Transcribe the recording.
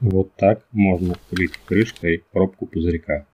Вот так можно открыть крышкой пробку пузырька.